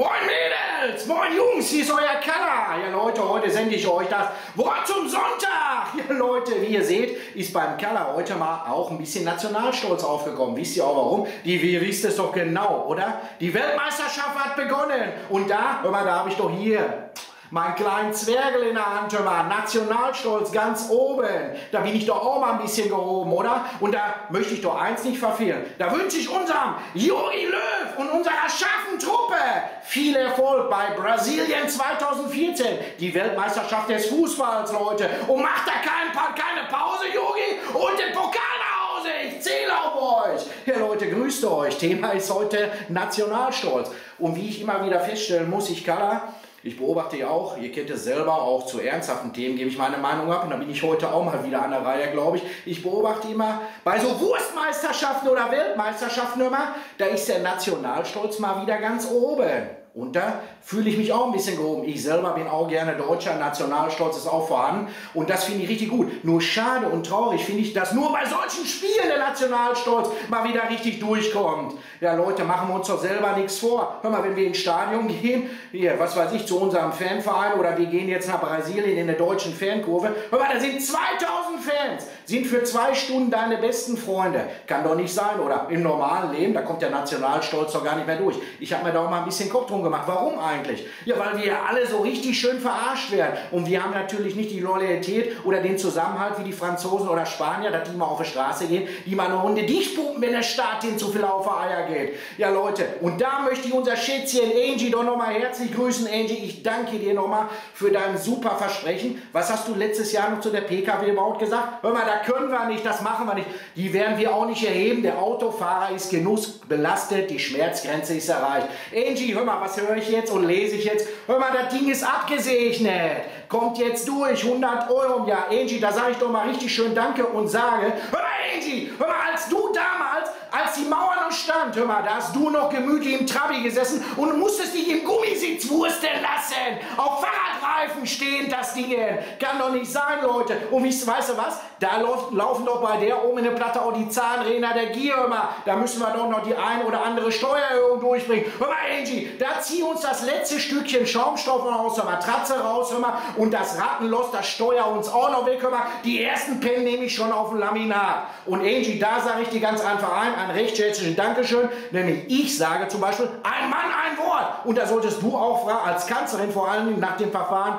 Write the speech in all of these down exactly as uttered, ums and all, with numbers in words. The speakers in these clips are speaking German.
Moin Mädels, moin Jungs, hier ist euer Kaller. Ja Leute, heute sende ich euch das Wort zum Sonntag. Ja Leute, wie ihr seht, ist beim Kaller heute mal auch ein bisschen Nationalstolz aufgekommen. Wisst ihr auch warum? Die, ihr wisst es doch genau, oder? Die Weltmeisterschaft hat begonnen. Und da, hör mal, da habe ich doch hier mein kleinen Zwergel in der Hand, hör mal, Nationalstolz ganz oben. Da bin ich doch auch mal ein bisschen gehoben, oder? Und da möchte ich doch eins nicht verfehlen. Da wünsche ich unserem Jogi Löw und unserer scharfen Truppe viel Erfolg bei Brasilien zweitausendvierzehn. Die Weltmeisterschaft des Fußballs, Leute. Und macht da kein, keine Pause, Jogi, und den Pokal nach Hause. Ich zähle auf euch. Ja, Leute, grüßt euch. Thema ist heute Nationalstolz. Und wie ich immer wieder feststellen muss, ich Kaller, ich beobachte ja auch, ihr kennt es selber, auch zu ernsthaften Themen gebe ich meine Meinung ab. Und da bin ich heute auch mal wieder an der Reihe, glaube ich. Ich beobachte immer, bei so Wurstmeisterschaften oder Weltmeisterschaften immer, da ist der Nationalstolz mal wieder ganz oben. Und da fühle ich mich auch ein bisschen gehoben. Ich selber bin auch gerne Deutscher, Nationalstolz ist auch vorhanden. Und das finde ich richtig gut. Nur schade und traurig finde ich, dass nur bei solchen Spielen der Nationalstolz mal wieder richtig durchkommt. Ja Leute, machen wir uns doch selber nichts vor. Hör mal, wenn wir ins Stadion gehen, hier, was weiß ich, zu unserem Fanverein oder wir gehen jetzt nach Brasilien in der deutschen Fankurve. Hör mal, da sind zweitausend Fans, sind für zwei Stunden deine besten Freunde. Kann doch nicht sein, oder? Im normalen Leben, da kommt der Nationalstolz doch gar nicht mehr durch. Ich habe mir da auch mal ein bisschen Kopf drum gemacht. Warum eigentlich? Ja, weil wir alle so richtig schön verarscht werden. Und wir haben natürlich nicht die Loyalität oder den Zusammenhalt wie die Franzosen oder Spanier, dass die mal auf die Straße gehen, die mal eine Runde dicht pumpen, wenn der Staat denen zu viel auf die Eier geht. Ja, Leute, und da möchte ich unser Schätzchen Angie doch nochmal herzlich grüßen. Angie, ich danke dir nochmal für dein super Versprechen. Was hast du letztes Jahr noch zu der P K W-Baut gesagt? Hör mal, da können wir nicht, das machen wir nicht. Die werden wir auch nicht erheben. Der Autofahrer ist genussbelastet, die Schmerzgrenze ist erreicht. Angie, hör mal, was höre ich jetzt und lese ich jetzt? Hör mal, das Ding ist abgesegnet. Kommt jetzt durch, hundert Euro im Jahr. Angie, da sage ich doch mal richtig schön Danke und sage, hör mal Angie, hör mal, als du damals, als die Mauer noch stand, hör mal, da hast du noch gemütlich im Trabi gesessen und musstest dich im Gummisitz wursten lassen. Auf Fahrradreifen stehend das Ding. Kann doch nicht sein, Leute. Und ich, weißt du was? Da läuft, laufen doch bei der oben in der Platte auch die Zahnräder der Gier, hör mal. Da müssen wir doch noch die ein oder andere Steuererhöhung durchbringen. Hör mal, Angie, da zieh uns das letzte Stückchen Schaumstoff aus der Matratze raus, hör mal. Und das Rattenloss, das Steuer uns auch noch weg, hör mal. Die ersten Pennen nehme ich schon auf dem Laminat. Und Angie, da sage ich dir ganz einfach ein, ein recht herzlichen Dankeschön, nämlich ich sage zum Beispiel, ein Mann, ein Wort. Und da solltest du auch als Kanzlerin vor allen Dingen nach dem Verfahren,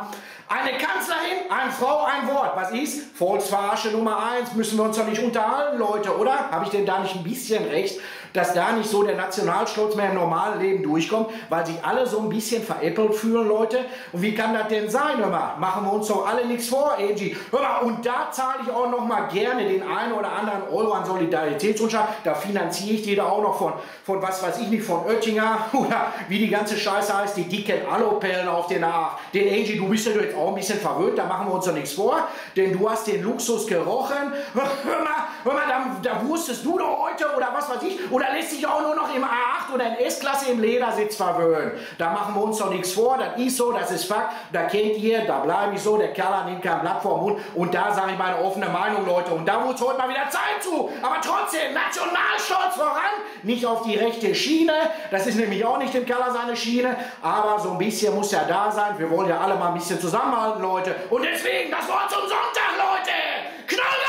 eine Kanzlerin, eine Frau, ein Wort. Was ist? Volksverarsche Nummer eins. Müssen wir uns doch nicht unterhalten, Leute, oder? Habe ich denn da nicht ein bisschen recht, dass da nicht so der Nationalstolz mehr im normalen Leben durchkommt, weil sich alle so ein bisschen veräppelt fühlen, Leute? Und wie kann das denn sein, hör mal? Machen wir uns doch alle nichts vor, Angie. Hör mal, und da zahle ich auch noch mal gerne den einen oder anderen Euro an Solidaritätszuschlag. Da finanziere ich die da auch noch von, von was weiß ich nicht, von Oettinger oder wie die ganze Scheiße heißt, die dicken Alopellen auf den Arsch. Den Angie, du bist ja jetzt auch ein bisschen verwöhnt, da machen wir uns doch nichts vor, denn du hast den Luxus gerochen. Hör mal, hör mal, da, da wusstest du doch heute oder was weiß ich, oder lässt sich auch nur noch im A acht oder in S-Klasse im Ledersitz verwöhnen. Da machen wir uns doch nichts vor, das ist so, das ist Fakt, da kennt ihr, da bleibe ich so, der Kaller nimmt kein Blatt vorm Mund und da sage ich meine offene Meinung, Leute, und da wurde es heute mal wieder Zeit zu, aber trotzdem, Nationalstolz voran, nicht auf die rechte Schiene, das ist nämlich auch nicht dem Kaller seine Schiene, aber so ein bisschen muss ja da sein, wir wollen ja alle mal ein bisschen zusammenhalten, Leute, und deswegen das Wort zum Sonntag, Leute, Knall!